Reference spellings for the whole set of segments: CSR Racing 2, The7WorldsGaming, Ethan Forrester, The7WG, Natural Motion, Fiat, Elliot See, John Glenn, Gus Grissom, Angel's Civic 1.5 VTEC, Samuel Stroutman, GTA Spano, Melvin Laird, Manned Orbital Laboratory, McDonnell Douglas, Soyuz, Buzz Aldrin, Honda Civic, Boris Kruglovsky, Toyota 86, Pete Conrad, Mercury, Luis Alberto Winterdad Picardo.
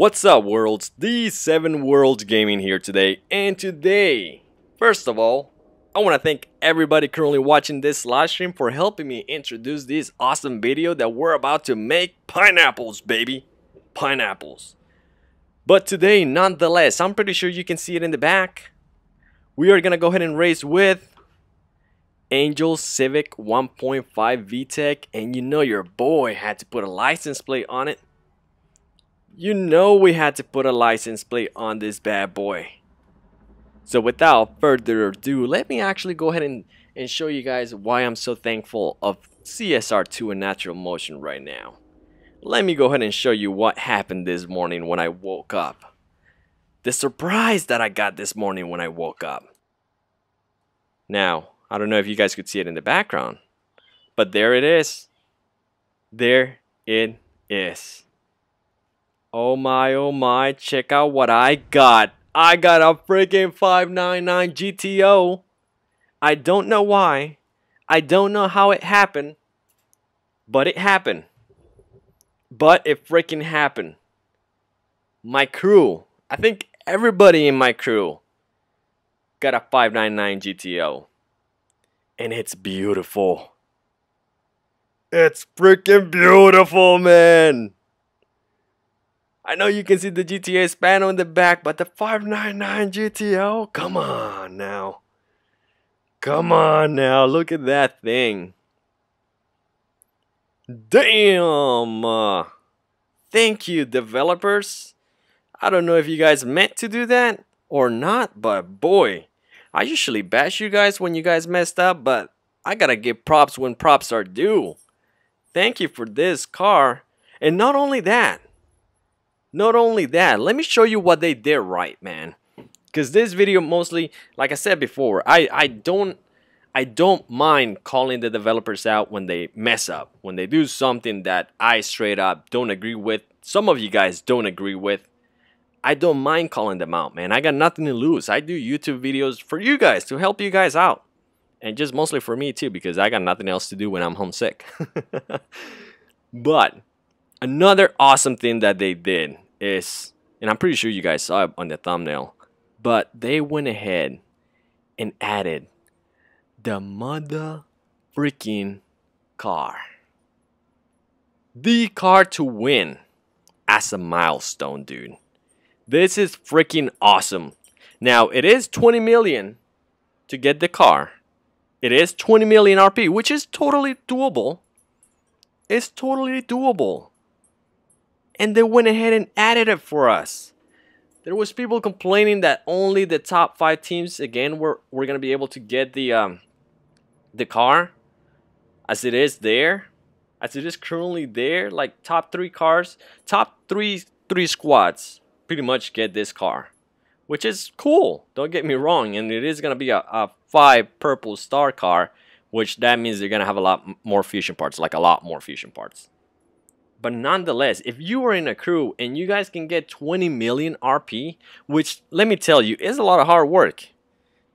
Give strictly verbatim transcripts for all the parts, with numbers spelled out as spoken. What's up, worlds? D seven Worlds Gaming here today, and today, first of all, I want to thank everybody currently watching this live stream for helping me introduce this awesome video that we're about to make. Pineapples, baby, pineapples. But today, nonetheless, I'm pretty sure you can see it in the back, we are gonna go ahead and race with Angel's Civic one point five V TEC, and you know your boy had to put a license plate on it. You know we had to put a license plate on this bad boy. So without further ado, let me actually go ahead and, and show you guys why I'm so thankful of C S R two and Natural Motion right now. Let me go ahead and show you what happened this morning when I woke up. The surprise that I got this morning when I woke up. Now, I don't know if you guys could see it in the background, but there it is. There it is. Oh my, oh my, check out what I got. I got a freaking five ninety-nine G T O. I don't know why. I don't know how it happened. But it happened. But it freaking happened. My crew, I think everybody in my crew got a five ninety-nine G T O. And it's beautiful. It's freaking beautiful, man. I know you can see the G T A Spano in the back, but the five ninety-nine G T O, come on now. Come on now, look at that thing. Damn! Uh, thank you, developers. I don't know if you guys meant to do that or not, but boy, I usually bash you guys when you guys messed up, but I gotta give props when props are due. Thank you for this car. And not only that, Not only that, let me show you what they did right, man. Because this video mostly, like I said before, I, I, don't, I don't mind calling the developers out when they mess up. When they do something that I straight up don't agree with, some of you guys don't agree with, I don't mind calling them out, man. I got nothing to lose. I do YouTube videos for you guys, to help you guys out. And just mostly for me too, because I got nothing else to do when I'm homesick. But another awesome thing that they did is, and I'm pretty sure you guys saw it on the thumbnail, but they went ahead and added the mother freaking car. The car to win as a milestone, dude. This is freaking awesome. Now, it is twenty million to get the car. It is twenty million R P, which is totally doable. It's totally doable. And they went ahead and added it for us. There was people complaining that only the top five teams, again, were, were going to be able to get the, um, the car. As it is there. As it is currently there. Like top three cars. Top three, three squads pretty much get this car. Which is cool. Don't get me wrong. And it is going to be a, a five purple star car. Which that means they're going to have a lot more fusion parts. Like a lot more fusion parts. But nonetheless, if you are in a crew and you guys can get twenty million R P, which, let me tell you, is a lot of hard work.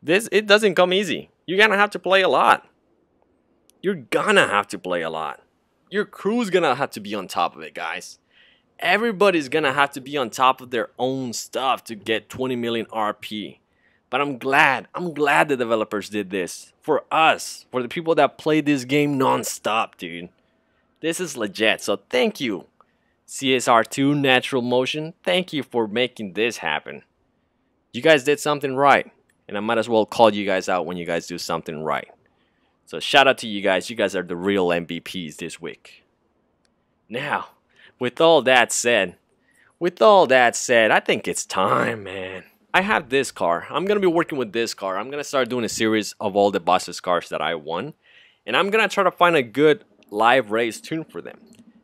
This, it doesn't come easy. You're gonna have to play a lot. You're gonna have to play a lot. Your crew's gonna have to be on top of it, guys. Everybody's gonna have to be on top of their own stuff to get twenty million R P. But I'm glad, I'm glad the developers did this. For us, for the people that play this game non-stop, dude. This is legit, so thank you, C S R two, Natural Motion. Thank you for making this happen. You guys did something right, and I might as well call you guys out when you guys do something right. So shout out to you guys. You guys are the real M V Ps this week. Now, with all that said, with all that said, I think it's time, man. I have this car. I'm going to be working with this car. I'm going to start doing a series of all the bosses' cars that I won, and I'm going to try to find a good live race tune for them,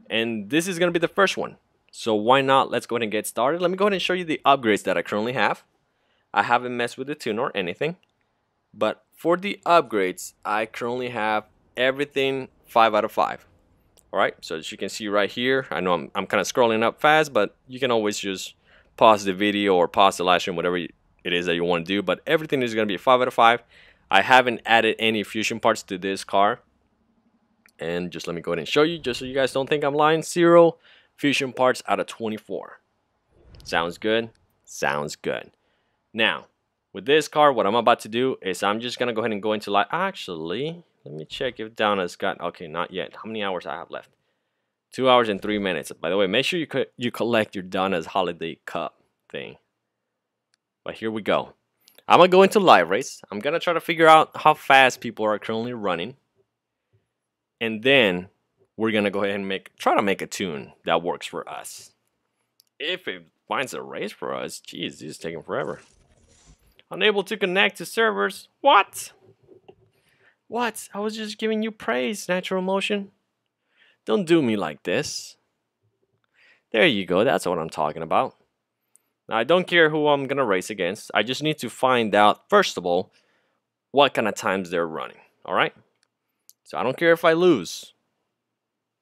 and this is gonna be the first one, so why not? Let's go ahead and get started. Let me go ahead and show you the upgrades that I currently have. I haven't messed with the tune or anything, but for the upgrades I currently have everything five out of five. Alright, so as you can see right here, I know I'm, I'm kinda scrolling up fast, but you can always just pause the video or pause the live stream, whatever it is that you want to do, but everything is gonna be five out of five. I haven't added any fusion parts to this car. And just let me go ahead and show you, just so you guys don't think I'm lying, zero fusion parts out of twenty-four. Sounds good? Sounds good. Now, with this car, what I'm about to do is I'm just going to go ahead and go into live. Actually, let me check if down has got, okay, not yet. How many hours I have left? Two hours and three minutes. By the way, make sure you co you collect your Donna's holiday cup thing. But here we go. I'm gonna go into live race. I'm gonna try to figure out how fast people are currently running, and then we're gonna go ahead and make try to make a tune that works for us. If it finds a race for us, geez, this is taking forever. Unable to connect to servers. What? What? I was just giving you praise, Natural Motion. Don't do me like this. There you go. That's what I'm talking about. Now, I don't care who I'm going to race against. I just need to find out, first of all, what kind of times they're running. All right? So I don't care if I lose.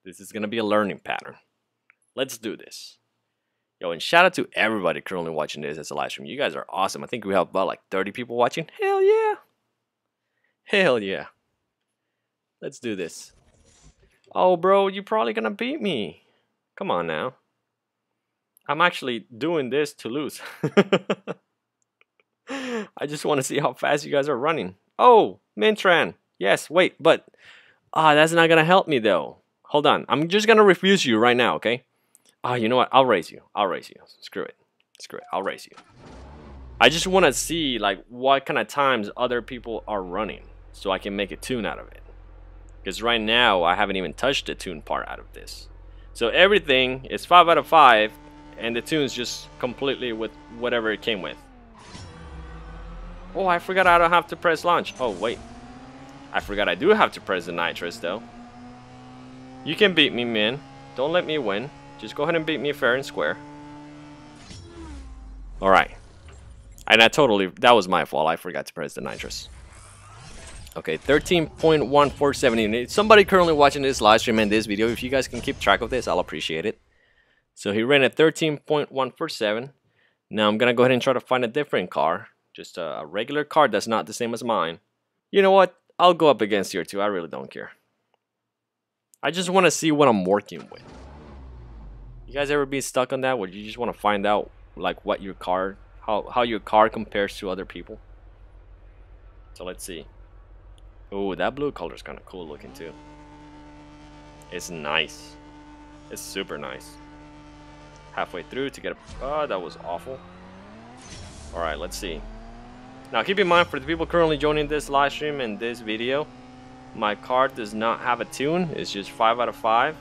This is going to be a learning pattern. Let's do this. Yo, and shout out to everybody currently watching this as a live stream. You guys are awesome. I think we have about like thirty people watching. Hell yeah. Hell yeah. Let's do this. Oh, bro, you're probably going to beat me. Come on now. I'm actually doing this to lose. I just want to see how fast you guys are running. Oh, Mintran. Yes, wait, but uh, that's not going to help me, though. Hold on. I'm just going to refuse you right now, okay? Oh, you know what? I'll raise you. I'll raise you. Screw it. Screw it. I'll raise you. I just want to see, like, what kind of times other people are running so I can make a tune out of it. Because right now, I haven't even touched the tune part out of this. So everything is five out of five, and the tune's just completely with whatever it came with. Oh, I forgot I don't have to press launch. Oh, wait. I forgot I do have to press the nitrous, though. You can beat me, man. Don't let me win. Just go ahead and beat me fair and square. Alright. And I totally... That was my fault. I forgot to press the nitrous. Okay, thirteen point one four seven zero. Somebody currently watching this live stream and this video, if you guys can keep track of this, I'll appreciate it. So he ran at thirteen point one four seven. Now I'm going to go ahead and try to find a different car. Just a regular car that's not the same as mine. You know what? I'll go up against here too. I really don't care. I just want to see what I'm working with. You guys ever been stuck on that where you just want to find out like what your car, how, how your car compares to other people? So let's see. Oh, that blue color is kind of cool looking too. It's nice. It's super nice. Halfway through to get a... Oh, that was awful. Alright, let's see. Now, keep in mind, for the people currently joining this live stream and this video, my car does not have a tune. It's just five out of five.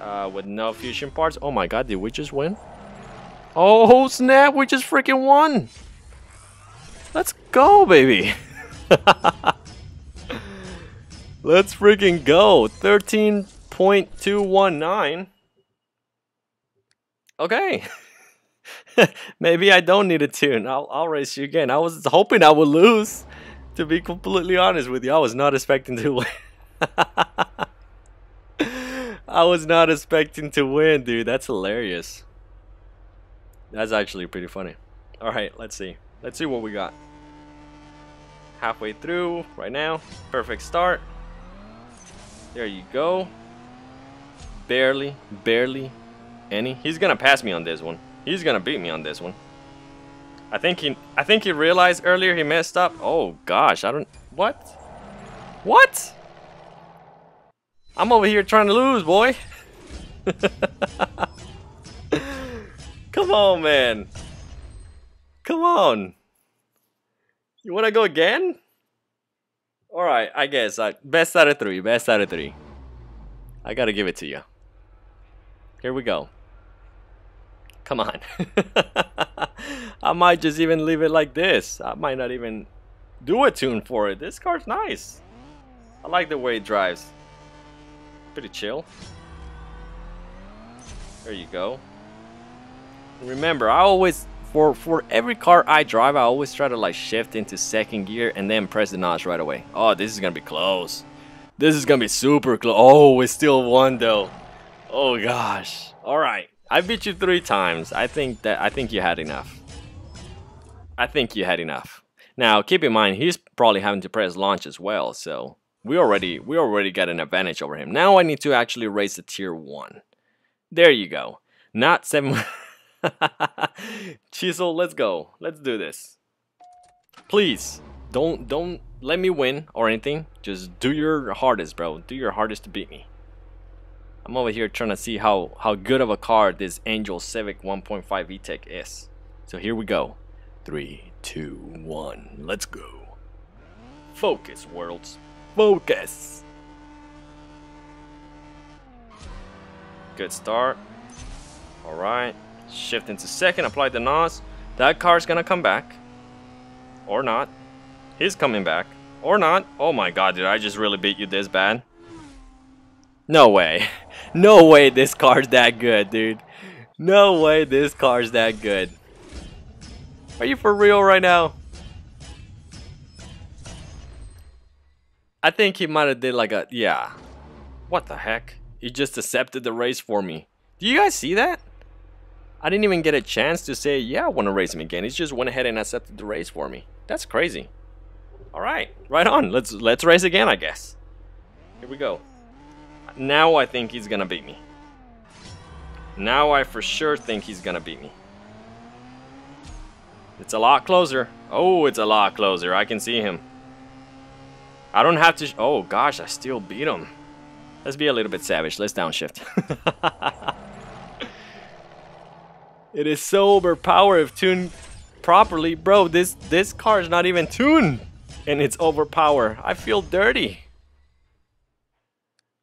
Uh, with no fusion parts. Oh my god, did we just win? Oh, snap! We just freaking won! Let's go, baby! Let's freaking go. Thirteen point two one nine. Okay. Maybe I don't need a tune. I'll, I'll race you again. I was hoping I would lose, to be completely honest with you. I was not expecting to win. I was not expecting to win, dude. That's hilarious. That's actually pretty funny. Alright, let's see. Let's see what we got. Halfway through right now. Perfect start. There you go. Barely, barely any. He's gonna pass me on this one. He's gonna beat me on this one. I think he I think he realized earlier he messed up. Oh gosh, I don't what? What? I'm over here trying to lose, boy. Come on, man. Come on. You want to go again? Alright, I guess. I, best out of three. Best out of three. I gotta give it to you. Here we go. Come on. I might just even leave it like this. I might not even do a tune for it. This car's nice. I like the way it drives. Pretty chill. There you go. Remember, I always... For, for every car I drive, I always try to like shift into second gear and then press the notch right away. Oh, this is going to be close. This is going to be super close. Oh, we still won though. Oh gosh. All right. I beat you three times. I think that I think you had enough. I think you had enough. Now, keep in mind, he's probably having to press launch as well. So we already we already got an advantage over him. Now I need to actually race the tier one. There you go. Not seven... Chisel, let's go. Let's do this. Please, don't don't let me win or anything. Just do your hardest, bro. Do your hardest to beat me. I'm over here trying to see how how good of a car this Angel's Civic one point five V TEC is. So here we go. Three, two, one. Let's go. Focus, worlds. Focus. Good start. All right. Shift into second. Apply the N O S. That car's gonna come back, or not. He's coming back, or not. Oh my God, did I just really beat you this bad? No way. No way this car's that good, dude. No way this car's that good. Are you for real right now? I think he might have did like a... Yeah. What the heck? He just accepted the race for me. Do you guys see that? I didn't even get a chance to say, yeah, I want to race him again. He just went ahead and accepted the race for me. That's crazy. All right. Right on. Let's, let's race again, I guess. Here we go. Now I think he's gonna beat me. Now I for sure think he's gonna beat me. It's a lot closer. Oh, it's a lot closer. I can see him. I don't have to... Sh oh, gosh, I still beat him. Let's be a little bit savage. Let's downshift. It is so overpowered if tuned properly. Bro, this, this car is not even tuned. And it's overpowered. I feel dirty.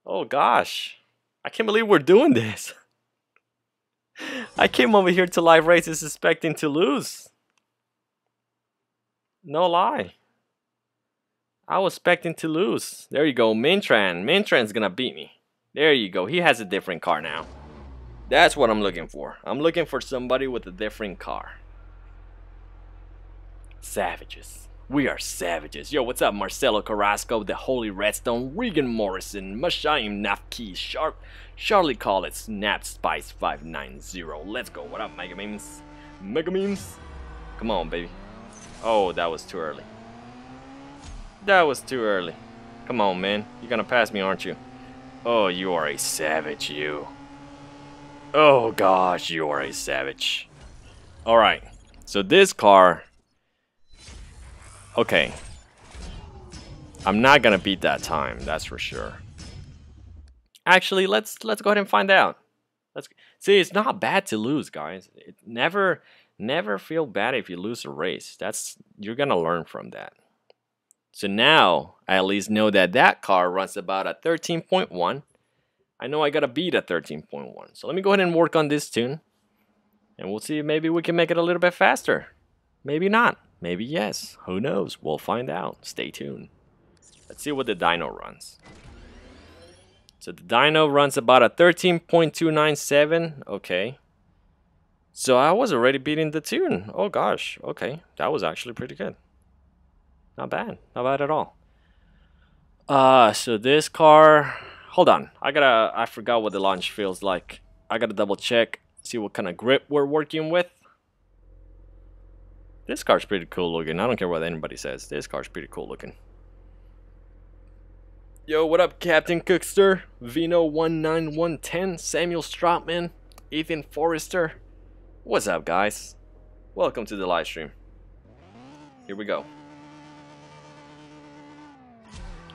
Oh gosh, I can't believe we're doing this. I came over here to live races expecting to lose. No lie. I was expecting to lose. There you go, Mintran. Mintran's gonna beat me. There you go, he has a different car now. That's what I'm looking for. I'm looking for somebody with a different car. Savages. We are savages. Yo, what's up, Marcelo Carrasco, the Holy Redstone, Regan Morrison, Mashayim Nafki, Sharp, Charlie Collett, Snap Spice five nine zero. Let's go. What up, Mega Memes? Mega Memes? Come on, baby. Oh, that was too early. That was too early. Come on, man. You're gonna pass me, aren't you? Oh, you are a savage, you. Oh, gosh, you are a savage. All right. So this car... Okay, I'm not gonna beat that time, that's for sure. Actually, let's let's go ahead and find out. Let's see. It's not bad to lose, guys. It never never feel bad if you lose a race. That's you're gonna learn from that. So now I at least know that that car runs about a thirteen point one. I know I gotta beat a thirteen point one. So let me go ahead and work on this tune, and we'll see. Maybe we can make it a little bit faster. Maybe not. Maybe yes, who knows? We'll find out. Stay tuned. Let's see what the dyno runs. So the dyno runs about a thirteen point two nine seven. Okay. So I was already beating the tune. Oh gosh. Okay. That was actually pretty good. Not bad. Not bad at all. Uh, so this car... Hold on. I gotta... I forgot what the launch feels like. I gotta double check. See what kind of grip we're working with. This car's pretty cool looking. I don't care what anybody says. This car's pretty cool looking. Yo, what up, Captain Cookster? Vino one nine one one zero, Samuel Stroutman, Ethan Forrester. What's up, guys? Welcome to the live stream. Here we go.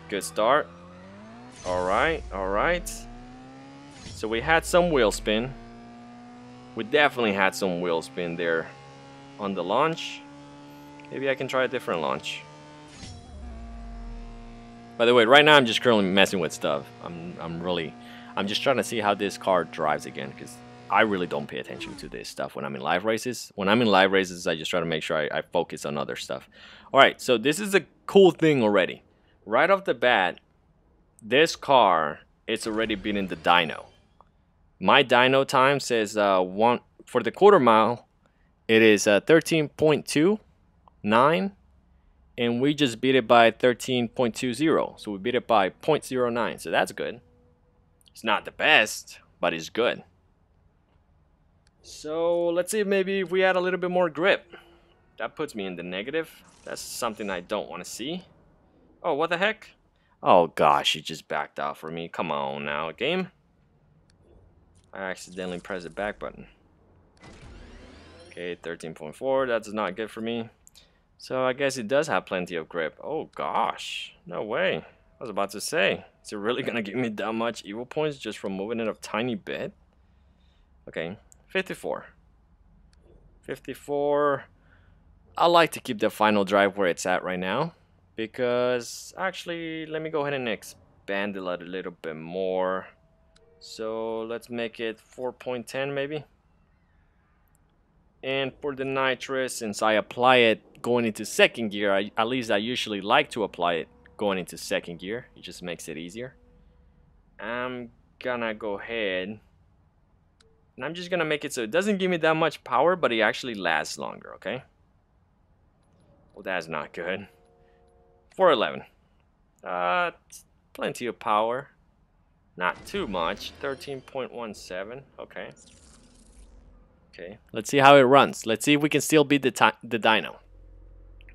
Good start. All right, all right. So we had some wheel spin. We definitely had some wheel spin there. On the launch, maybe I can try a different launch. By the way, right now I'm just currently messing with stuff. I'm, I'm really, I'm just trying to see how this car drives again, because I really don't pay attention to this stuff when I'm in live races. When I'm in live races, I just try to make sure I, I focus on other stuff. All right, so this is a cool thing already. Right off the bat, this car, it's already been in the dyno. My dyno time says uh, one for the quarter mile. It is uh, thirteen point two nine, and we just beat it by thirteen point two zero. So we beat it by zero point zero nine, so that's good. It's not the best, but it's good. So let's see, maybe if we add a little bit more grip. That puts me in the negative. That's something I don't want to see. Oh, what the heck? Oh, gosh, it just backed out for me. Come on now, game. I accidentally pressed the back button. Okay, thirteen point four, that's not good for me. So I guess it does have plenty of grip. Oh gosh, no way. I was about to say, is it really gonna give me that much evil points just from moving it a tiny bit? Okay, fifty-four. fifty-four. I like to keep the final drive where it's at right now, because actually, let me go ahead and expand it a little bit more. So let's make it four point ten maybe. And for the nitrous, since I apply it going into second gear, I, at least I usually like to apply it going into second gear. It just makes it easier. I'm gonna go ahead and I'm just gonna make it so it doesn't give me that much power, but it actually lasts longer, okay? Well, that's not good. four eleven. Uh, plenty of power. Not too much. thirteen point one seven. Okay. Okay. Let's see how it runs. Let's see if we can still beat the, the dyno.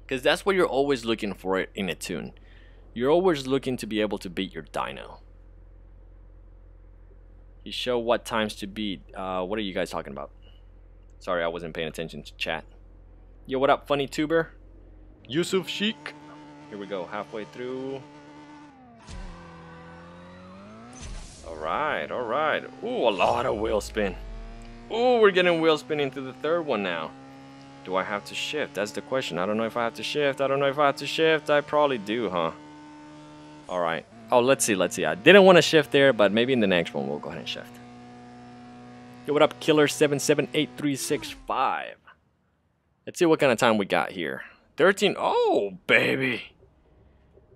Because that's what you're always looking for in a tune. You're always looking to be able to beat your dyno. You show what times to beat. Uh, what are you guys talking about? Sorry, I wasn't paying attention to chat. Yo, what up, funny tuber? Yusuf Sheik. Here we go, halfway through. Alright, alright. Ooh, a lot of wheel spin. Ooh, we're getting wheel spin into the third one now. Do I have to shift? That's the question. I don't know if I have to shift. I don't know if I have to shift. I probably do, huh? Alright. Oh, let's see, let's see. I didn't want to shift there, but maybe in the next one we'll go ahead and shift. Yo, what up, killer seven seven eight three six five. Let's see what kind of time we got here. thirteen. Oh, baby.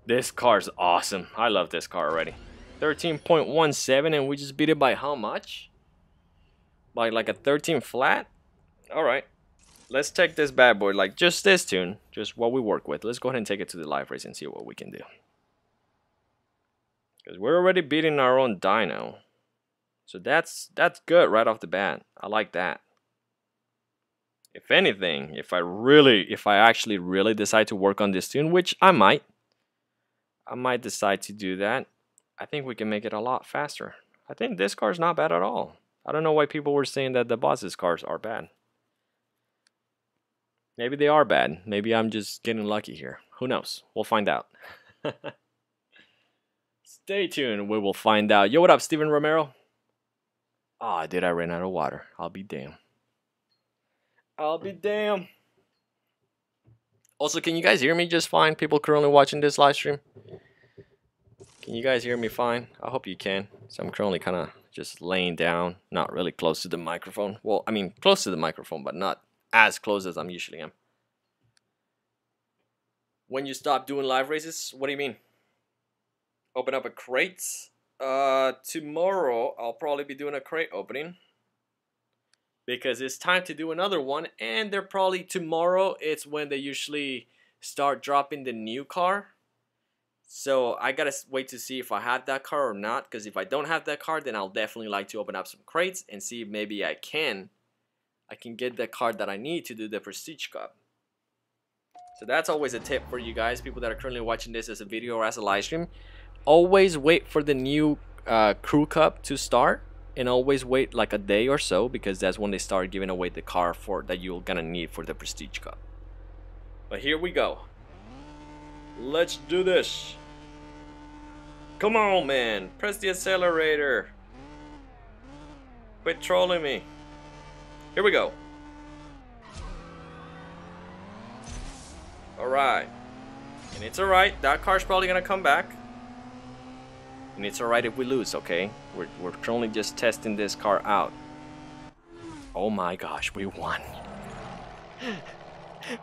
This car's awesome. I love this car already. thirteen point one seven, and we just beat it by how much? By like a thirteen flat? All right. Let's take this bad boy, like just this tune, just what we work with. Let's go ahead and take it to the live race and see what we can do. Because we're already beating our own dyno. So that's that's good right off the bat. I like that. If anything, if I really, if I actually really decide to work on this tune, which I might, I might decide to do that, I think we can make it a lot faster. I think this car's not bad at all. I don't know why people were saying that the boss's cars are bad. Maybe they are bad. Maybe I'm just getting lucky here. Who knows? We'll find out. Stay tuned. We will find out. Yo, what up, Steven Romero? Ah, oh, dude, I ran out of water. I'll be damned. I'll be damned. Also, can you guys hear me just fine? People currently watching this live stream, can you guys hear me fine? I hope you can. So I'm currently kind of just laying down, not really close to the microphone. Well, I mean, close to the microphone, but not as close as I'm usually am. When you stop doing live races, what do you mean? Open up a crate? Uh, tomorrow I'll probably be doing a crate opening, because it's time to do another one, and they're probably tomorrow. It's when they usually start dropping the new car. So I gotta wait to see if I have that car or not, because if I don't have that car, then I'll definitely like to open up some crates and see if maybe I can I can get the car that I need to do the Prestige Cup. So that's always a tip for you guys, people that are currently watching this as a video or as a live stream. Always wait for the new uh, Crew Cup to start. And always wait like a day or so, because that's when they start giving away the car for that you're gonna need for the Prestige Cup. But here we go. Let's do this. Come on, man. Press the accelerator. Quit trolling me. Here we go. Alright. And it's alright. That car's probably gonna come back. And it's alright if we lose, okay? We're, we're currently just testing this car out. Oh my gosh, we won.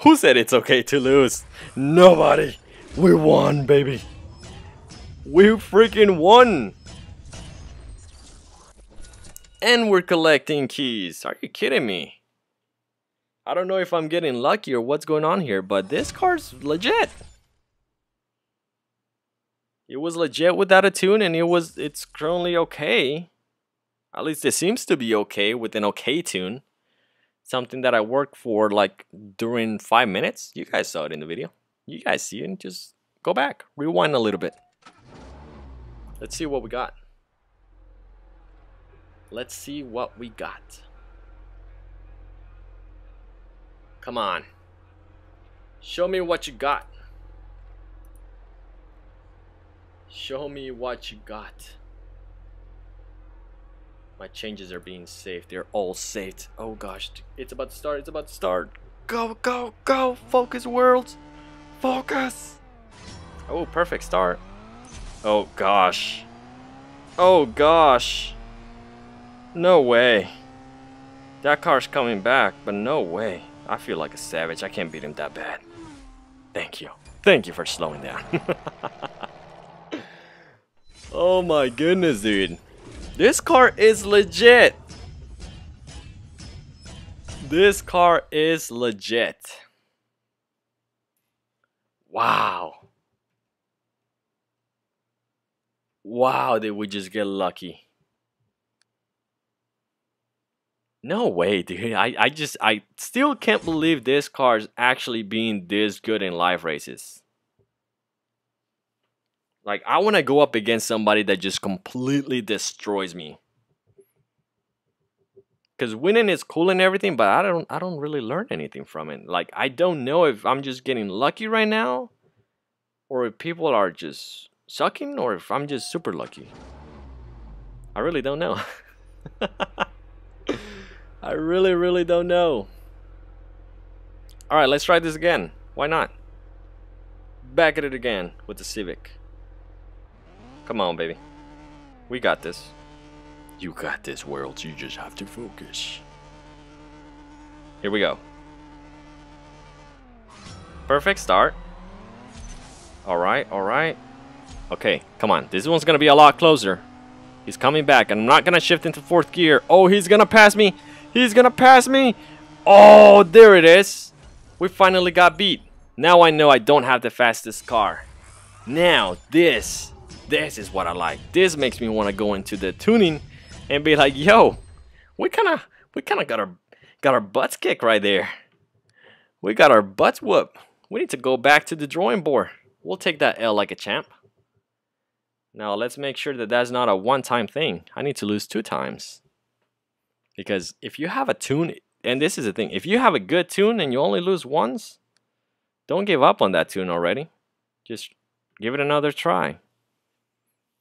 Who said it's okay to lose? Nobody. We won, baby. We freaking won. And we're collecting keys. Are you kidding me? I don't know if I'm getting lucky or what's going on here, but this car's legit. It was legit without a tune, and it was it's currently okay. At least it seems to be okay with an okay tune. Something that I worked for like during five minutes. You guys saw it in the video. You guys see it, and just go back. Rewind a little bit. Let's see what we got. Let's see what we got. Come on. Show me what you got. Show me what you got. My changes are being saved. They're all saved. Oh gosh. It's about to start. It's about to start. Go, go, go. Focus, world. Focus. Oh, perfect start. Oh gosh. Oh gosh. No way. That car's coming back, but no way. I feel like a savage. I can't beat him that bad. Thank you. Thank you for slowing down. Oh my goodness, dude. This car is legit. This car is legit. Wow. Wow, did we just get lucky? No way, dude. I, I just, I still can't believe this car is actually being this good in live races. Like, I want to go up against somebody that just completely destroys me. Because winning is cool and everything, but I don't, I don't really learn anything from it. Like, I don't know if I'm just getting lucky right now, or if people are just sucking, or if I'm just super lucky. I really don't know. I really, really don't know. Alright, let's try this again. Why not? Back at it again with the Civic. Come on, baby. We got this. You got this, world. You just have to focus. Here we go. Perfect start. Alright, alright. Okay, come on. This one's going to be a lot closer. He's coming back. I'm not going to shift into fourth gear. Oh, he's going to pass me. He's gonna pass me. Oh, there it is. We finally got beat. Now I know I don't have the fastest car. Now this, this is what I like. This makes me want to go into the tuning and be like, yo, we kind of, we kind of got our, got our butts kicked right there. We got our butts whooped. We need to go back to the drawing board. We'll take that L like a champ. Now let's make sure that that's not a one-time thing. I need to lose two times. Because if you have a tune, and this is the thing, if you have a good tune and you only lose once, don't give up on that tune already. Just give it another try.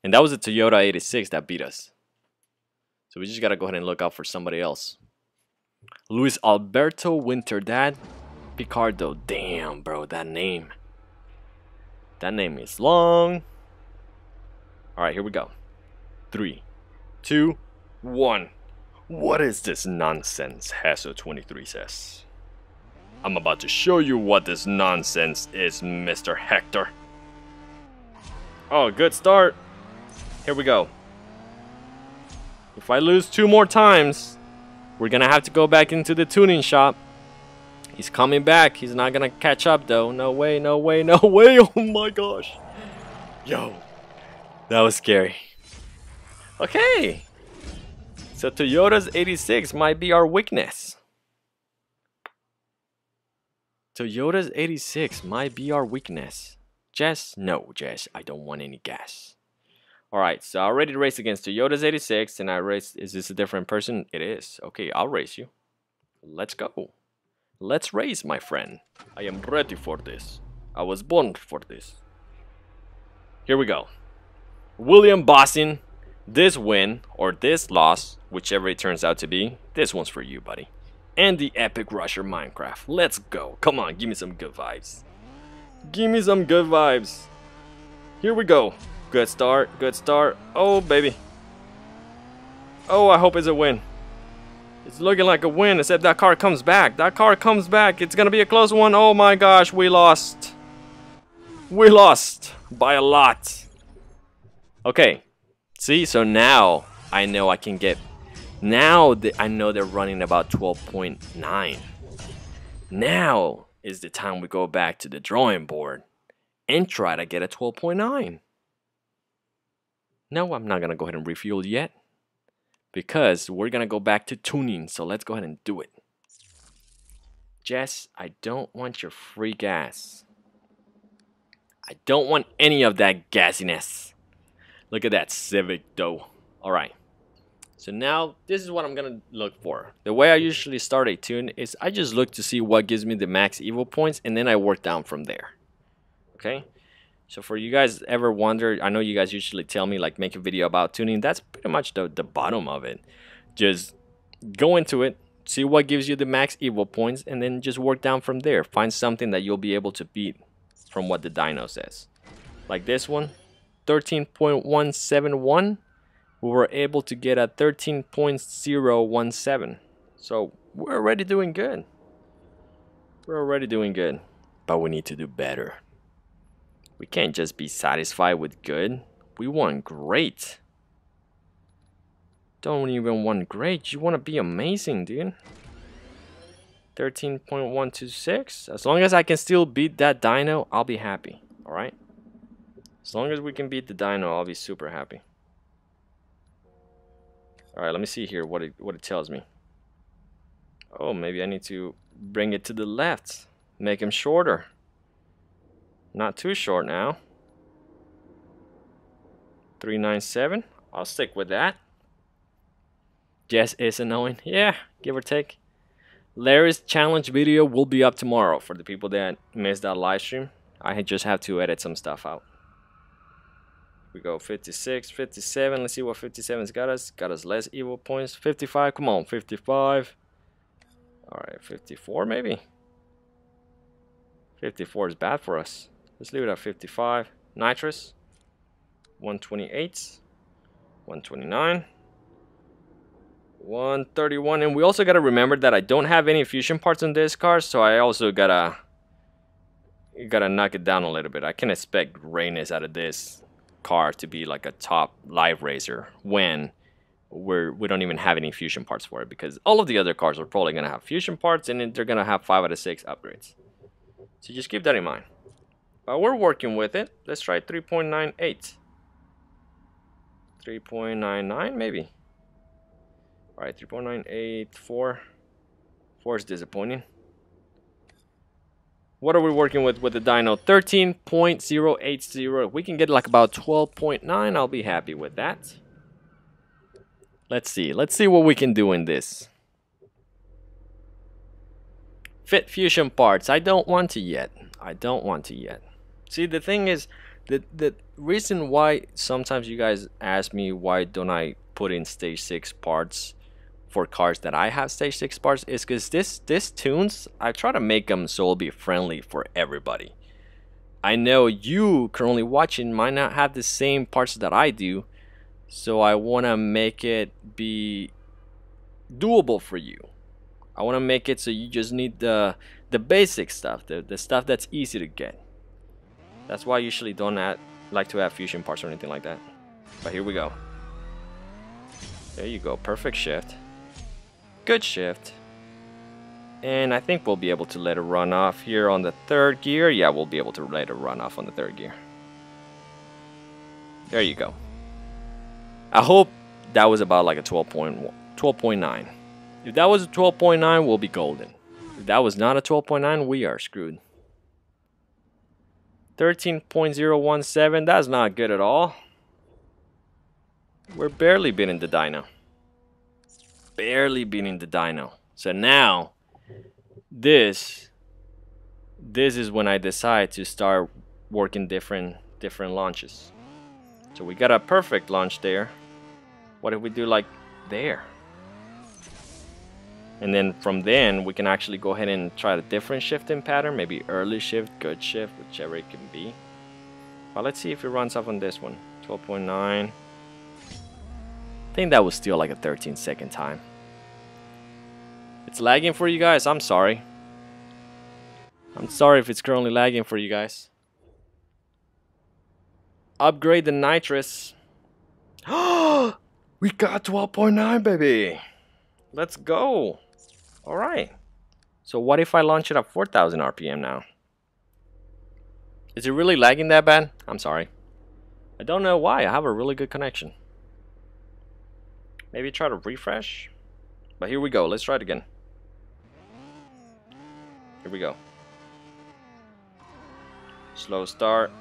And that was a Toyota eighty-six that beat us. So we just got to go ahead and look out for somebody else. Luis Alberto Winterdad Picardo. Damn, bro, that name. That name is long. All right, here we go. Three, two, one. What is this nonsense, Hasso twenty-three says. I'm about to show you what this nonsense is, Mister Hector. Oh, good start. Here we go. If I lose two more times, we're gonna have to go back into the tuning shop. He's coming back. He's not gonna catch up, though. No way, no way, no way. Oh my gosh. Yo, that was scary. Okay. So Toyota's eighty-six might be our weakness. Toyota's eighty-six might be our weakness. Jess, no, Jess, I don't want any gas. Alright, so I already raced against Toyota's eighty-six and I raced, is this a different person? It is. Okay, I'll race you. Let's go. Let's race, my friend. I am ready for this. I was born for this. Here we go. William Bossin. This win, or this loss, whichever it turns out to be, this one's for you, buddy. And the Epic Rusher Minecraft. Let's go. Come on, give me some good vibes. Give me some good vibes. Here we go. Good start, good start. Oh, baby. Oh, I hope it's a win. It's looking like a win, except that car comes back. That car comes back. It's going to be a close one. Oh, my gosh, we lost. We lost by a lot. Okay. See, so now I know I can get, now that I know they're running about twelve point nine. Now is the time we go back to the drawing board and try to get a twelve point nine. No, I'm not going to go ahead and refuel yet because we're going to go back to tuning. So let's go ahead and do it. Jess, I don't want your free gas. I don't want any of that gassiness. Look at that Civic, though. All right. So now this is what I'm gonna look for. The way I usually start a tune is I just look to see what gives me the max evil points, and then I work down from there. Okay, so for you guys ever wonder, I know you guys usually tell me like make a video about tuning. That's pretty much the, the bottom of it. Just go into it, see what gives you the max evil points, and then just work down from there. Find something that you'll be able to beat from what the dyno says. Like this one, thirteen point one seven one. We were able to get a thirteen point zero one seven. So we're already doing good. We're already doing good. But we need to do better. We can't just be satisfied with good. We want great. Don't even want great. You want to be amazing, dude. thirteen point one two six. As long as I can still beat that dyno, I'll be happy. Alright? As long as we can beat the dyno, I'll be super happy. All right, let me see here what it, what it tells me. Oh, maybe I need to bring it to the left. Make him shorter. Not too short now. three ninety-seven. I'll stick with that. Jess is annoying. Yeah, give or take. Larry's challenge video will be up tomorrow for the people that missed that live stream. I just have to edit some stuff out. We go fifty-six, fifty-seven. Let's see what fifty-seven's got us. Got us less evil points. fifty-five. Come on, fifty-five. All right, fifty-four maybe. fifty-four is bad for us. Let's leave it at fifty-five. Nitrous. one twenty-eight. one twenty-nine. one thirty-one. And we also got to remember that I don't have any fusion parts on this car, so I also got to got to knock it down a little bit. I can expect greatness out of this car to be like a top live racer when we're we don't even have any fusion parts for it, because all of the other cars are probably gonna have fusion parts, and they're gonna have five out of six upgrades. So just keep that in mind. But we're working with it. Let's try three point nine eight, three point nine nine maybe. All right, three point nine eight four. Four is disappointing. What are we working with with the dyno? thirteen point zero eight zero. If we can get like about twelve point nine, I'll be happy with that. Let's see. Let's see what we can do in this. Fit fusion parts. I don't want to yet. I don't want to yet. See, the thing is, the, the reason why sometimes you guys ask me why don't I put in stage six parts for cars that I have stage six parts is because this this tunes, I try to make them so it'll be friendly for everybody. I know you currently watching might not have the same parts that I do, so I want to make it be doable for you. I want to make it so you just need the the basic stuff, the, the stuff that's easy to get. That's why I usually don't add, like to have fusion parts or anything like that. But here we go. There you go. Perfect shift. Good shift, and I think we'll be able to let it run off here on the third gear. Yeah, we'll be able to let it run off on the third gear. There you go. I hope that was about like a twelve point nine. If that was a twelve point nine, we'll be golden. If that was not a twelve point nine, we are screwed. thirteen point zero one seven, that's not good at all. We're barely beating the dyno. Barely beating the dyno. So now this this is when I decide to start working different different launches. So we got a perfect launch there. What if we do like there? And then from then we can actually go ahead and try a different shifting pattern, maybe early shift, good shift, whichever it can be. But let's see if it runs off on this one. twelve point nine. I think that was still like a thirteen second time. It's lagging for you guys. I'm sorry. I'm sorry if it's currently lagging for you guys. Upgrade the nitrous. Oh, we got twelve point nine, baby. Let's go. All right. So what if I launch it at four thousand R P M now? Is it really lagging that bad? I'm sorry. I don't know why. I have a really good connection. Maybe try to refresh, but here we go. Let's try it again. Here we go. Slow start,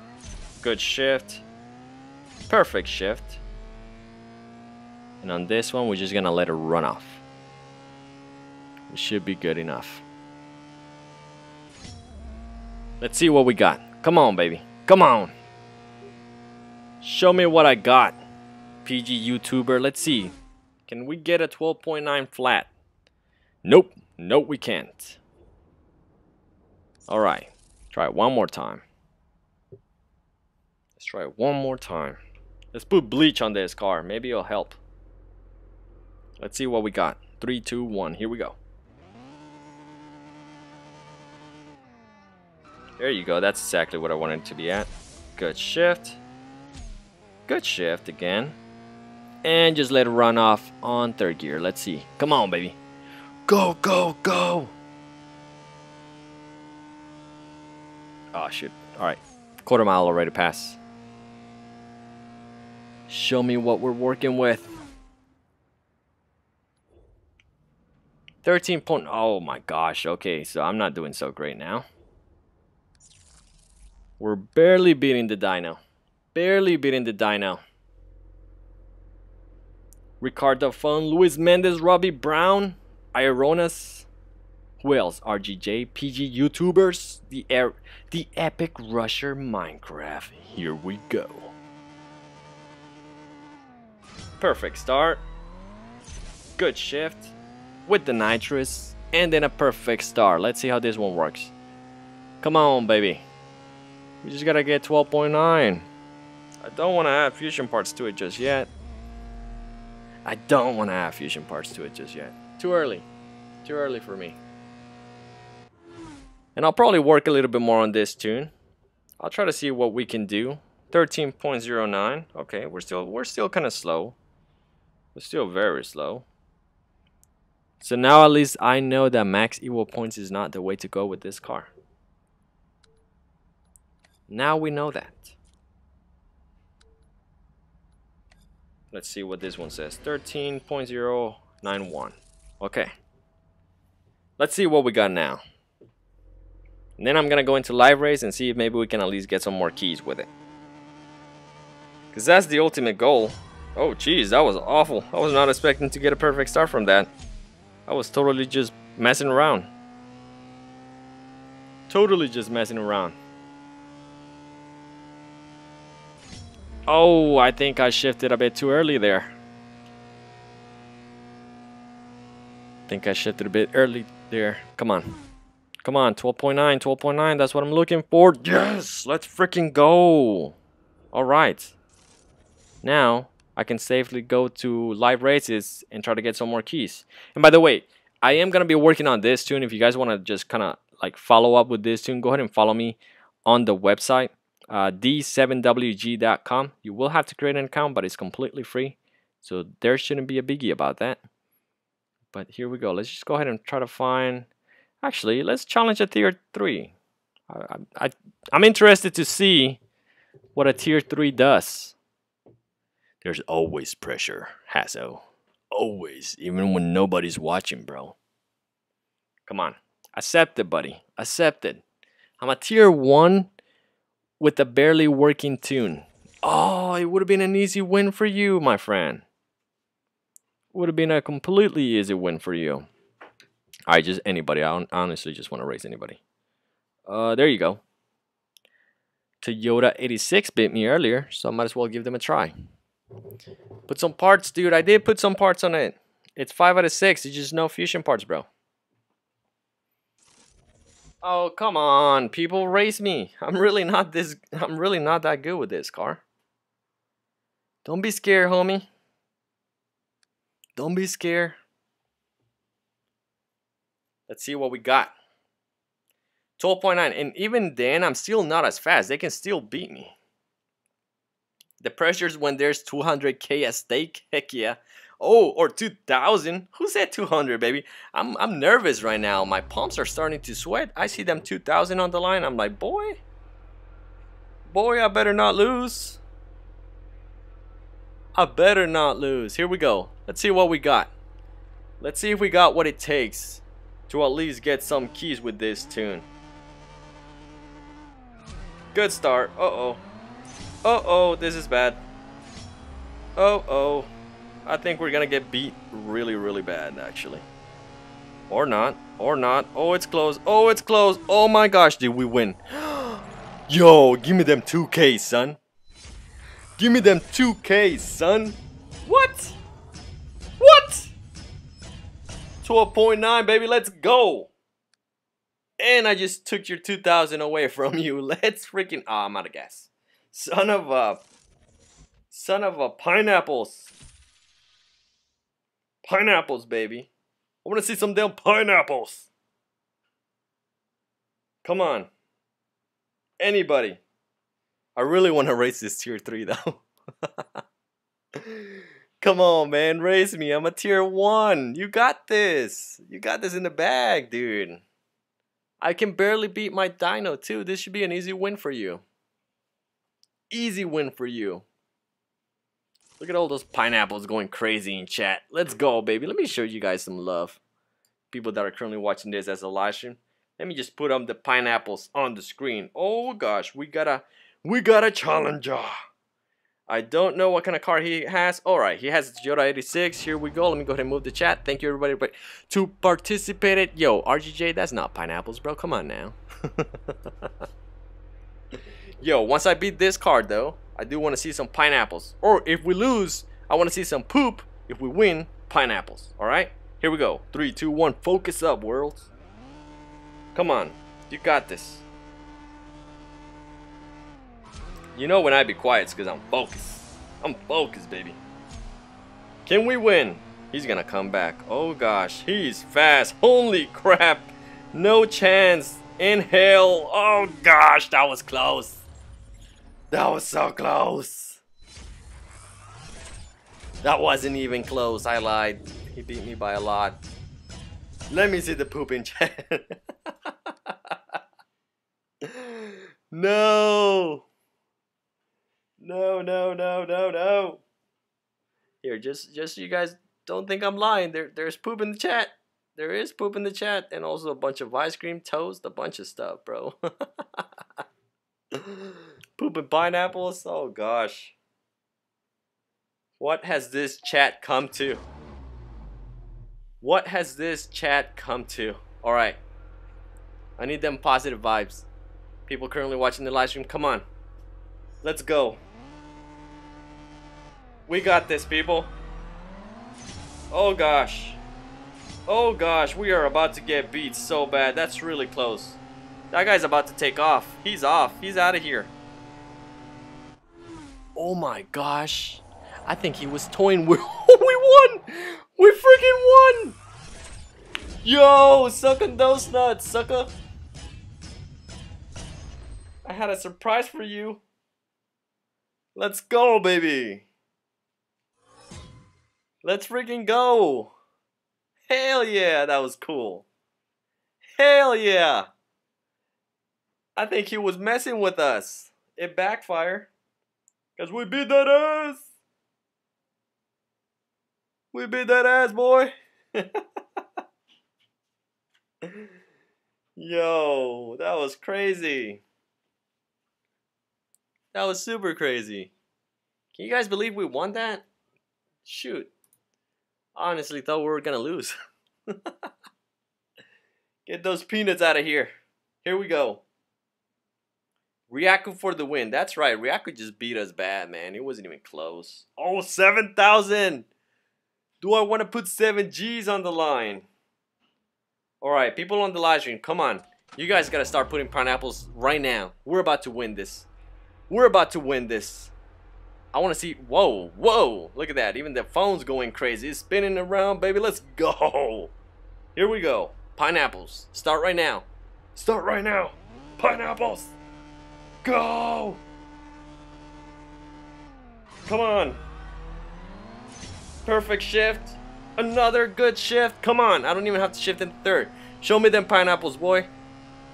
good shift, perfect shift, And on this one, we're just gonna let it run off. It should be good enough. Let's see what we got. Come on, baby. Come on. Show me what I got, P G YouTuber. Let's see. Can we get a twelve point nine flat? Nope. Nope, we can't. All right. Try it one more time. Let's try it one more time. Let's put bleach on this car. Maybe it'll help. Let's see what we got. Three, two, one. Here we go. There you go. That's exactly what I wanted to be at. Good shift. Good shift again. And just let it run off on third gear. Let's see. Come on, baby. Go, go, go. Oh, shit. All right. Quarter mile already passed. Show me what we're working with. thirteen point. Oh, my gosh. Okay, so I'm not doing so great now. We're barely beating the dyno. Barely beating the dyno. Ricardo Fon, Luis Mendez, Robbie Brown, Ironas. Who else? R G J, P G YouTubers, the, er the Epic Rusher Minecraft. Here we go. Perfect start. Good shift with the nitrous. And then a perfect start. Let's see how this one works. Come on, baby. We just gotta get twelve point nine. I don't want to add fusion parts to it just yet. I don't want to add fusion parts to it just yet. Too early. Too early for me. And I'll probably work a little bit more on this tune. I'll try to see what we can do. thirteen point zero nine. Okay, we're still we're still kind of slow. We're still very slow. So now at least I know that max equal points is not the way to go with this car. Now we know that. Let's see what this one says. thirteen point zero nine one. Okay. Let's see what we got now. And then I'm going to go into live race and see if maybe we can at least get some more keys with it. Because that's the ultimate goal. Oh, geez, that was awful. I was not expecting to get a perfect start from that. I was totally just messing around. Totally just messing around. Oh, I think I shifted a bit too early there. I think I shifted a bit early there. Come on. Come on, twelve point nine, twelve point nine. That's what I'm looking for. Yes, let's freaking go. All right. Now, I can safely go to live races and try to get some more keys. And by the way, I am going to be working on this tune. If you guys want to just kind of like follow up with this tune, go ahead and follow me on the website. Uh, D seven W G dot com. You will have to create an account, but it's completely free, so there shouldn't be a biggie about that. But here we go. Let's just go ahead and try to find. Actually, let's challenge a tier three. I, I, I'm interested to see what a tier three does. There's always pressure, Hasso. Always, even when nobody's watching, bro. Come on, accept it, buddy. Accept it. I'm a tier one. With a barely working tune. Oh, it would have been an easy win for you, my friend. Would have been a completely easy win for you. I just anybody. I don't, honestly just want to race anybody. Uh, there you go. Toyota eighty-six bit me earlier, so I might as well give them a try. Put some parts, dude. I did put some parts on it. It's five out of six. It's just no fusion parts, bro. Oh, come on, people, race me. I'm really not this I'm really not that good with this car. Don't be scared, homie. Don't be scared. Let's see what we got. twelve point nine, and even then I'm still not as fast. They can still beat me. The pressure's when there's two hundred K at stake. Heck yeah. Oh, or two thousand. Who said two hundred, baby? I'm, I'm nervous right now. My palms are starting to sweat. I see them two thousand on the line. I'm like, boy. Boy, I better not lose. I better not lose. Here we go. Let's see what we got. Let's see if we got what it takes to at least get some keys with this tune. Good start. Uh-oh. Uh-oh, this is bad. Uh-oh. I think we're gonna get beat really, really bad, actually. Or not, or not. Oh, it's close. Oh, it's close. Oh my gosh, did we win? Yo, give me them two K, son. Give me them two K, son. What? What? twelve point nine, baby, let's go. And I just took your two thousand away from you. Let's freaking... Ah, oh, I'm out of gas. Son of a... Son of a pineapples. Pineapples, baby. I want to see some damn pineapples. Come on. Anybody. I really want to race this tier three, though. Come on, man. Race me. I'm a tier one. You got this. You got this in the bag, dude. I can barely beat my dino, too. This should be an easy win for you. Easy win for you. Look at all those pineapples going crazy in chat. Let's go, baby. Let me show you guys some love. People that are currently watching this as a live stream. Let me just put up the pineapples on the screen. Oh, gosh. We got a, we got a challenger. I don't know what kind of car he has. All right. He has a Toyota eighty-six. Here we go. Let me go ahead and move the chat. Thank you, everybody, but to participate. It. Yo, R G J, that's not pineapples, bro. Come on now. Yo, once I beat this card, though, I do want to see some pineapples. Or if we lose, I want to see some poop. If we win, pineapples. All right? Here we go. Three, two, one. Focus up, world. Come on. You got this. You know when I be quiet, it's because I'm focused. I'm focused, baby. Can we win? He's going to come back. Oh, gosh. He's fast. Holy crap. No chance. Inhale. Oh, gosh. That was close. That was so close. That wasn't even close. I lied. He beat me by a lot. Let me see the poop in chat. No. No, no, no, no, no. Here, just just so you guys don't think I'm lying. There there's poop in the chat. There is poop in the chat and also a bunch of ice cream, toast, a bunch of stuff, bro. Poop and pineapples? Oh gosh. What has this chat come to? What has this chat come to? Alright. I need them positive vibes. People currently watching the live stream, come on. Let's go. We got this, people. Oh gosh. Oh gosh, we are about to get beat so bad. That's really close. That guy's about to take off. He's off. He's out of here. Oh my gosh. I think he was toying with... We won! We freaking won! Yo, sucking those nuts, sucker. I had a surprise for you. Let's go, baby. Let's freaking go. Hell yeah, that was cool. Hell yeah. I think he was messing with us. It backfired. Cause we beat that ass! We beat that ass, boy! Yo, that was crazy. That was super crazy. Can you guys believe we won that? Shoot. Honestly, thought we were gonna lose. Get those peanuts out of here. Here we go. Riaku for the win. That's right. Riaku just beat us bad, man. It wasn't even close. Oh, seven thousand. Do I want to put seven G's on the line? All right, people on the live stream, come on. You guys got to start putting pineapples right now. We're about to win this. We're about to win this. I want to see. Whoa, whoa. Look at that. Even the phone's going crazy. It's spinning around, baby. Let's go. Here we go. Pineapples. Start right now. Start right now. Pineapples. Go! Come on. Perfect shift. Another good shift. Come on. I don't even have to shift in third. Show me them pineapples, boy.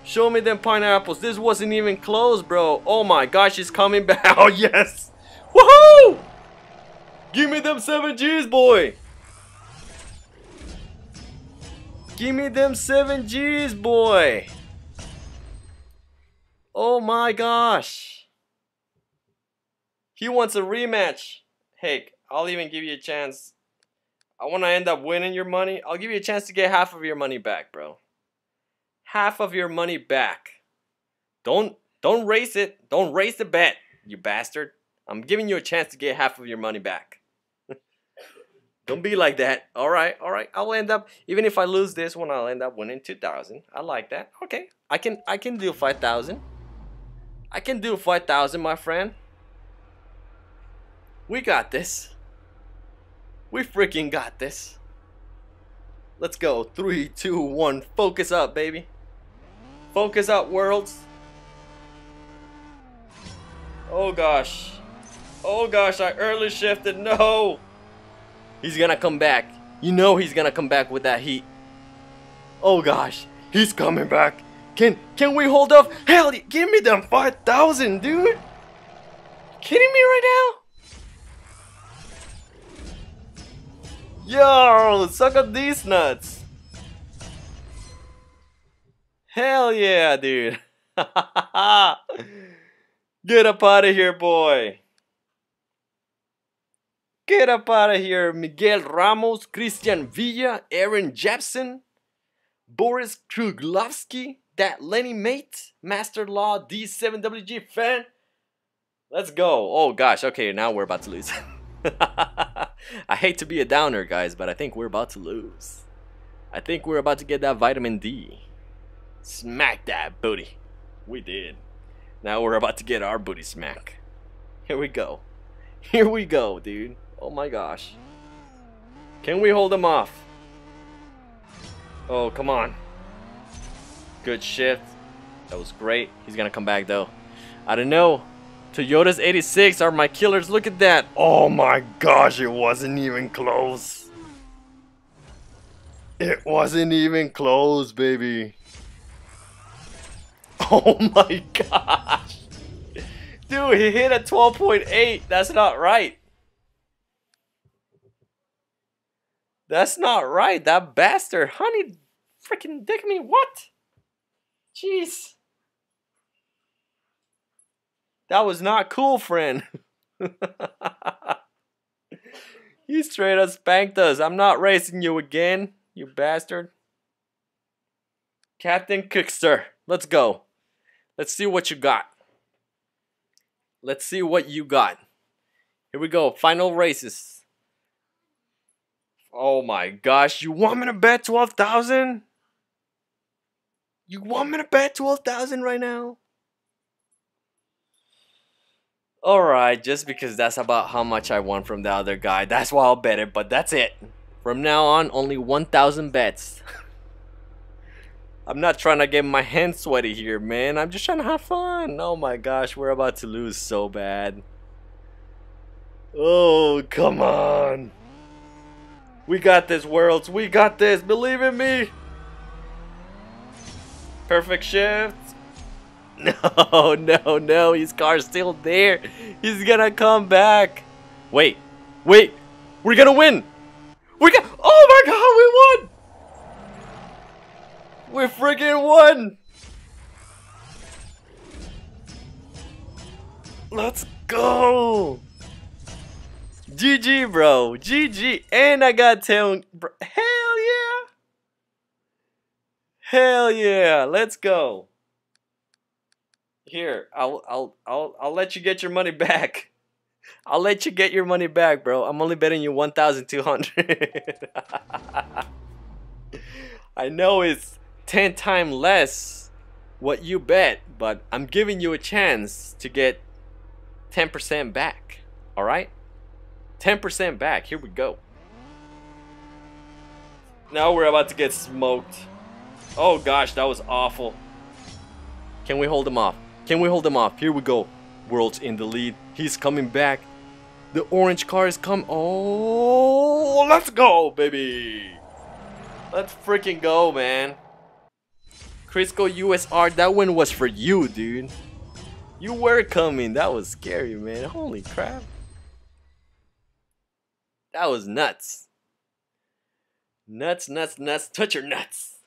Show me them pineapples. This wasn't even close, bro. Oh my gosh, he's coming back. Oh, yes. Woohoo! Give me them seven G's, boy. Give me them seven G's, boy. Oh my gosh. He wants a rematch. Hey, I'll even give you a chance I want to end up winning your money, I'll give you a chance to get half of your money back, bro. Half of your money back. Don't don't race it. Don't race the bet, you bastard. I'm giving you a chance to get half of your money back. Don't be like that. All right, all right. I'll end up, even if I lose this one, I'll end up winning two thousand. I like that. Okay, I can I can do five thousand. I can do five thousand, my friend. We got this. We freaking got this. Let's go. Three, two, one. Focus up, baby. Focus up, worlds. Oh gosh. Oh gosh, I early shifted. No. He's gonna come back. You know he's gonna come back with that heat. Oh gosh, he's coming back. Can can we hold off? Hell, give me them five thousand, dude. You kidding me right now? Yo, suck up these nuts. Hell yeah, dude. Get up out of here, boy. Get up out of here. Miguel Ramos, Christian Villa, Aaron Jepson, Boris Kruglovsky, that Lenny mate, Master Law, D seven W G fan. Let's go. Oh gosh, okay, now we're about to lose. I hate to be a downer, guys, but I think we're about to lose. I think we're about to get that vitamin D. Smack that booty. We did. Now we're about to get our booty smack. Here we go. Here we go, dude. Oh my gosh. Can we hold them off? Oh, come on. Good shift. That was great. He's gonna come back though. I don't know. Toyota's eighty-six are my killers. Look at that. Oh my gosh, it wasn't even close. It wasn't even close, baby. Oh my gosh. Dude, he hit a twelve point eight. That's not right. That's not right. That bastard. Honey, freaking dick me. What? Jeez. That was not cool, friend. You straight up spanked us. I'm not racing you again, you bastard. Captain Cookster, let's go. Let's see what you got. Let's see what you got. Here we go, final races. Oh my gosh, you want me to bet twelve thousand? You want me to bet twelve thousand right now? Alright, just because that's about how much I won from the other guy, that's why I'll bet it, but that's it. From now on, only one thousand bets. I'm not trying to get my hands sweaty here, man. I'm just trying to have fun. Oh my gosh, we're about to lose so bad. Oh, come on. We got this, worlds. We got this. Believe in me. Perfect shift. No, no, no, his car's still there. He's gonna come back. Wait, wait, we're gonna win. We got, oh my god, we won. We freaking won. Let's go. G G, bro. G G. And I got tailed. Hell yeah. Hell yeah. Let's go. Here, I'll, I'll, I'll, I'll let you get your money back. I'll let you get your money back, bro. I'm only betting you one thousand two hundred. I know it's ten times less what you bet, but I'm giving you a chance to get ten percent back. All right? ten percent back. Here we go. Now we're about to get smoked. Oh, gosh, that was awful. Can we hold them off? Can we hold them off? Here we go. World's in the lead. He's coming back. The orange car is coming. Oh, let's go, baby. Let's freaking go, man. Crisco U S R, that one was for you, dude. You were coming. That was scary, man. Holy crap. That was nuts. Nuts, nuts, nuts. Touch your nuts.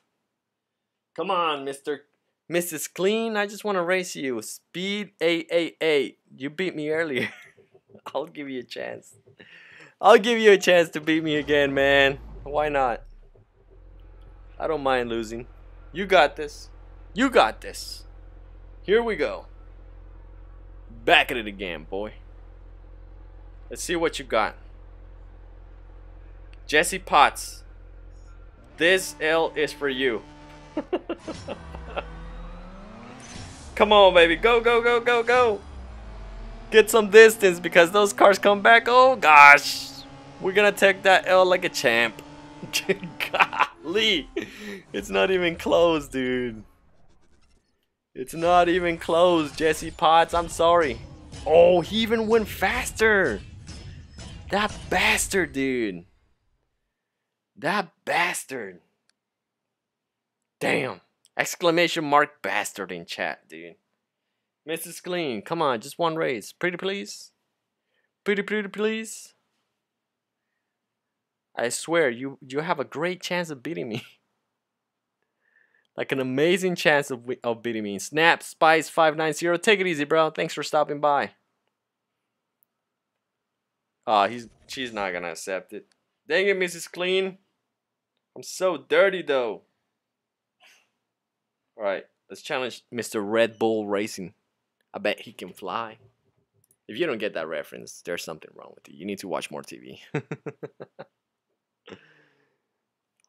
Come on, Mister Missus Clean, I just want to race you. Speed eight eight eight. You beat me earlier. I'll give you a chance. I'll give you a chance to beat me again, man. Why not? I don't mind losing. You got this. You got this. Here we go. Back at it again, boy. Let's see what you got. Jesse Potts. This L is for you. Come on, baby. Go, go, go, go, go. Get some distance because those cars come back. Oh, gosh. We're going to take that L like a champ. Golly. It's not even close, dude. It's not even close, Jesse Potts. I'm sorry. Oh, he even went faster. That bastard, dude. That bastard. Damn. Exclamation mark bastard in chat, dude. Missus Clean, come on. Just one race. Pretty please. Pretty, pretty please. I swear, you, you have a great chance of beating me. Like an amazing chance of, of beating me. Snap, Spice, five nine zero. Take it easy, bro. Thanks for stopping by. Uh, he's she's not going to accept it. Dang it, Missus Clean. I'm so dirty, though. All right, let's challenge Mister Red Bull Racing. I bet he can fly. If you don't get that reference, there's something wrong with you. You need to watch more T V.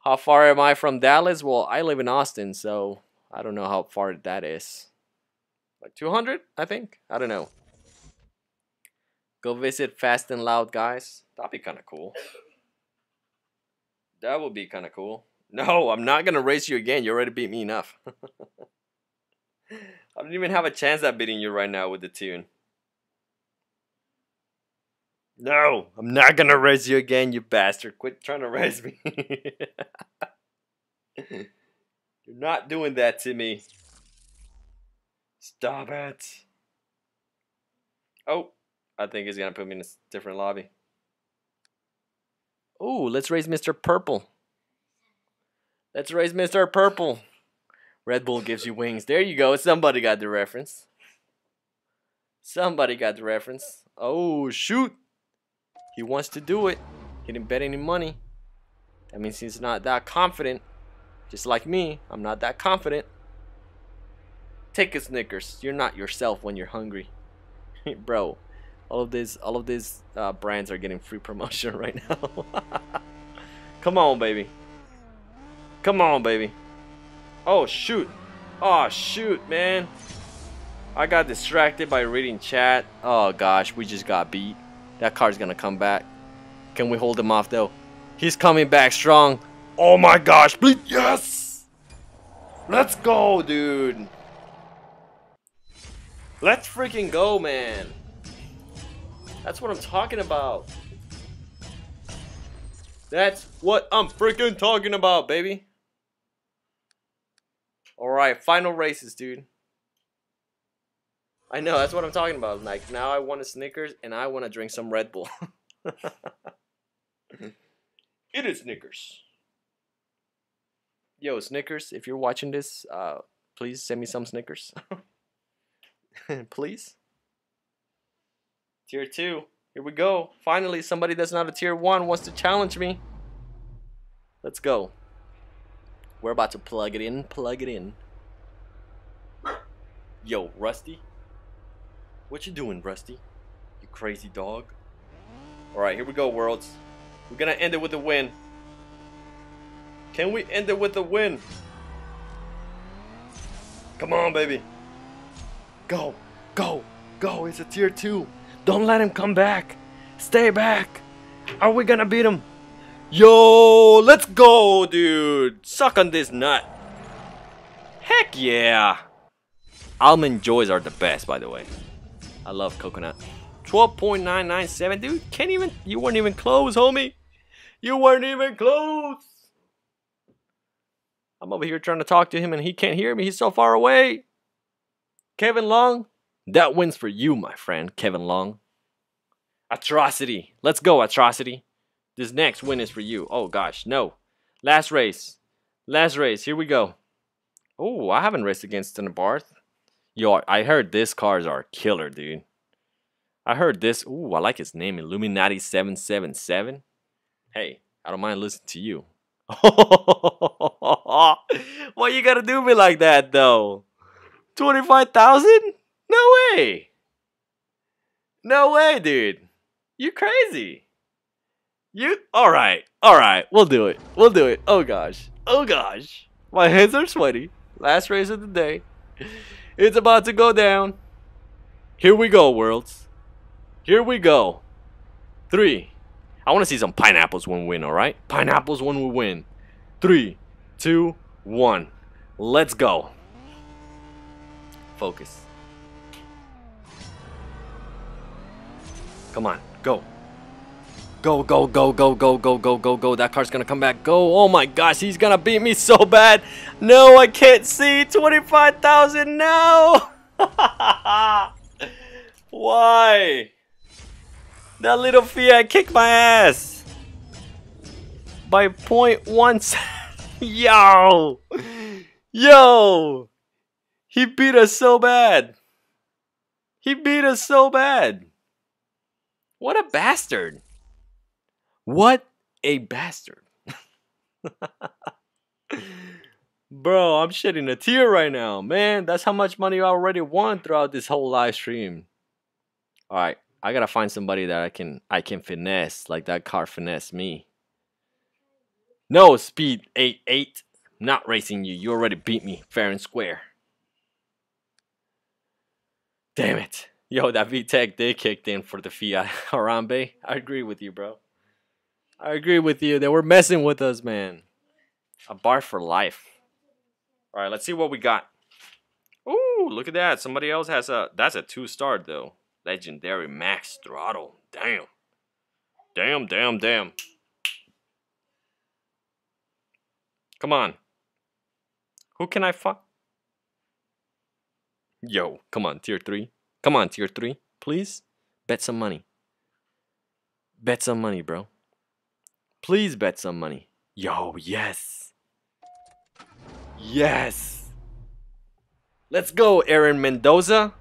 How far am I from Dallas? Well, I live in Austin, so I don't know how far that is. Like two hundred, I think? I don't know. Go visit Fast and Loud, guys. That'd be kind of cool. That would be kind of cool. No, I'm not going to race you again. You already beat me enough. I don't even have a chance at beating you right now with the tune. No, I'm not going to race you again, you bastard. Quit trying to race me. You're not doing that to me. Stop it. Oh, I think he's going to put me in a different lobby. Ooh, let's raise Mister Purple. Let's raise Mister Purple. Red Bull gives you wings. There you go. Somebody got the reference. Somebody got the reference. Oh, shoot. He wants to do it. He didn't bet any money. That means he's not that confident. Just like me, I'm not that confident. Take a Snickers. You're not yourself when you're hungry. Bro, all of these, all of these uh, brands are getting free promotion right now. Come on, baby. Come on, baby. Oh, shoot. Oh, shoot, man. I got distracted by reading chat. Oh, gosh, we just got beat. That car's gonna come back. Can we hold him off though? He's coming back strong. Oh my gosh, please, yes! Let's go, dude. Let's freaking go, man. That's what I'm talking about. That's what I'm freaking talking about, baby. Alright, final races, dude. I know, that's what I'm talking about. Like, now I want a Snickers and I want to drink some Red Bull. It is Snickers. Yo, Snickers, if you're watching this, uh, please send me some Snickers. Please. Tier two. Here we go. Finally, somebody that's not a tier one wants to challenge me. Let's go. We're about to plug it in. Plug it in. Yo, Rusty. What you doing, Rusty? You crazy dog. Alright, here we go, Worlds. We're gonna end it with a win. Can we end it with a win? Come on, baby. Go, go, go. It's a tier two. Don't let him come back. Stay back. Are we gonna beat him? Yo, let's go, dude. Suck on this nut. Heck yeah. Almond Joys are the best, by the way. I love coconut. twelve point nine nine seven, dude. Can't even. You weren't even close, homie. You weren't even close. I'm over here trying to talk to him, and he can't hear me. He's so far away. Kevin Long, that wins for you, my friend. Kevin Long. Atrocity. Let's go, Atrocity. This next win is for you. Oh gosh, no. Last race. Last race. Here we go. Oh, I haven't raced against Barth. Yo, I heard this cars are killer, dude. I heard this. Ooh, I like his name, Illuminati seven seven seven. Hey, I don't mind listening to you. Why you gotta do me like that though? twenty-five thousand? No way. No way, dude. You crazy. You all right. All right. We'll do it. We'll do it. Oh gosh. Oh gosh. My hands are sweaty. Last race of the day. It's about to go down. Here we go, worlds. Here we go. Three. I want to see some pineapples when we win, all right? Pineapples when we win. Three, two, one. Let's go. Focus. Come on. Go. Go, go, go, go, go, go, go, go, go. That car's going to come back. Go. Oh, my gosh. He's going to beat me so bad. No, I can't see. twenty-five thousand. No. Why? That little Fiat kicked my ass. By point one. Yo. Yo. He beat us so bad. He beat us so bad. What a bastard. What a bastard. Bro, I'm shedding a tear right now, man. That's how much money I already won throughout this whole live stream. All right, I gotta find somebody that I can I can finesse like that car finesse me. No, speed eight eight. Not racing you. You already beat me fair and square. Damn it. Yo, that V TEC, they kicked in for the Fiat. Harambe, I agree with you, bro. I agree with you. They were messing with us, man. A bar for life. All right, let's see what we got. Ooh, look at that. Somebody else has a... That's a two-star, though. Legendary Max Throttle. Damn. Damn, damn, damn. Come on. Who can I fuck? Yo, come on, tier three. Come on, tier three, please. Bet some money. Bet some money, bro. Please bet some money. Yo, yes. Yes. Let's go, Aaron Mendoza.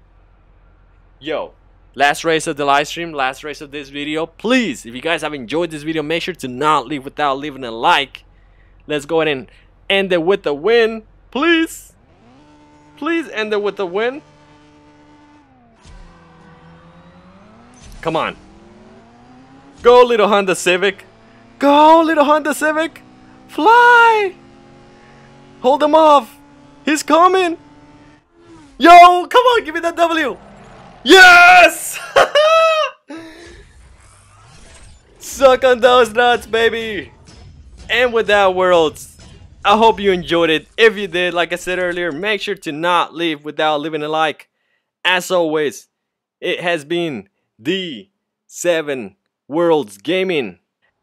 Yo, last race of the live stream, last race of this video. Please, if you guys have enjoyed this video, make sure to not leave without leaving a like. Let's go ahead and end it with a win, please. Please end it with a win. Come on. Go, little Honda Civic. Go, little Honda Civic. Fly. Hold him off. He's coming. Yo, come on. Give me that W. Yes. Suck on those nuts, baby. And with that, worlds, I hope you enjoyed it. If you did, like I said earlier, make sure to not leave without leaving a like. As always, it has been D seven Worlds Gaming.